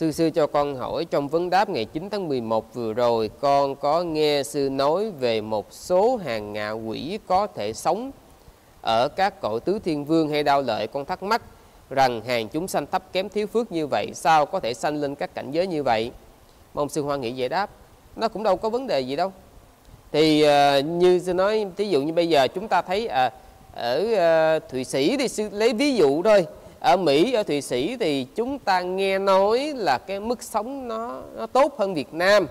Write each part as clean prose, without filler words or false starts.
Sư sư cho con hỏi, trong vấn đáp ngày 9 tháng 11 vừa rồi, con có nghe sư nói về một số hàng ngạ quỷ có thể sống ở các cõi tứ thiên vương hay đao lợi. Con thắc mắc rằng hàng chúng sanh thấp kém thiếu phước như vậy, sao có thể sanh lên các cảnh giới như vậy? Mong sư Hoa nghĩ giải đáp. Nó cũng đâu có vấn đề gì đâu. Thì như sư nói, ví dụ như bây giờ chúng ta thấy ở Thụy Sĩ thì sư lấy ví dụ thôi. Ở Mỹ, ở Thụy Sĩ thì chúng ta nghe nói là cái mức sống nó tốt hơn Việt Nam.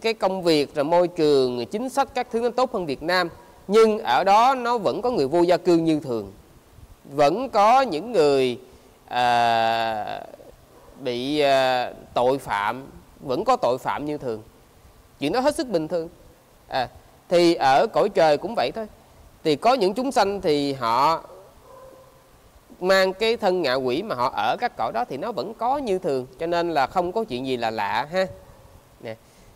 Cái công việc, rồi môi trường, chính sách các thứ nó tốt hơn Việt Nam. Nhưng ở đó nó vẫn có người vô gia cư như thường. Vẫn có những người bị tội phạm, vẫn có tội phạm như thường. Chuyện đó hết sức bình thường. Thì ở cõi trời cũng vậy thôi. Thì có những chúng sanh thì họ mang cái thân ngạ quỷ mà họ ở các cõi đó thì nó vẫn có như thường, cho nên là không có chuyện gì là lạ ha. Nè.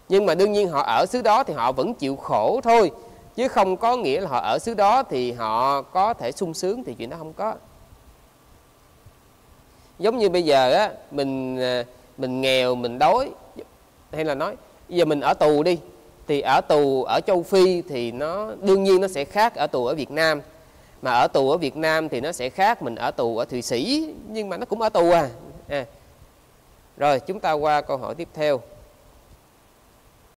Nhưng mà đương nhiên họ ở xứ đó thì họ vẫn chịu khổ thôi, chứ không có nghĩa là họ ở xứ đó thì họ có thể sung sướng, thì chuyện đó không có. Giống như bây giờ á, mình nghèo, mình đói, hay là nói bây giờ mình ở tù đi, thì ở tù ở châu Phi thì nó đương nhiên nó sẽ khác ở tù ở Việt Nam. Mà ở tù ở Việt Nam thì nó sẽ khác mình ở tù ở Thụy Sĩ, nhưng mà nó cũng ở tù. Rồi chúng ta qua câu hỏi tiếp theo.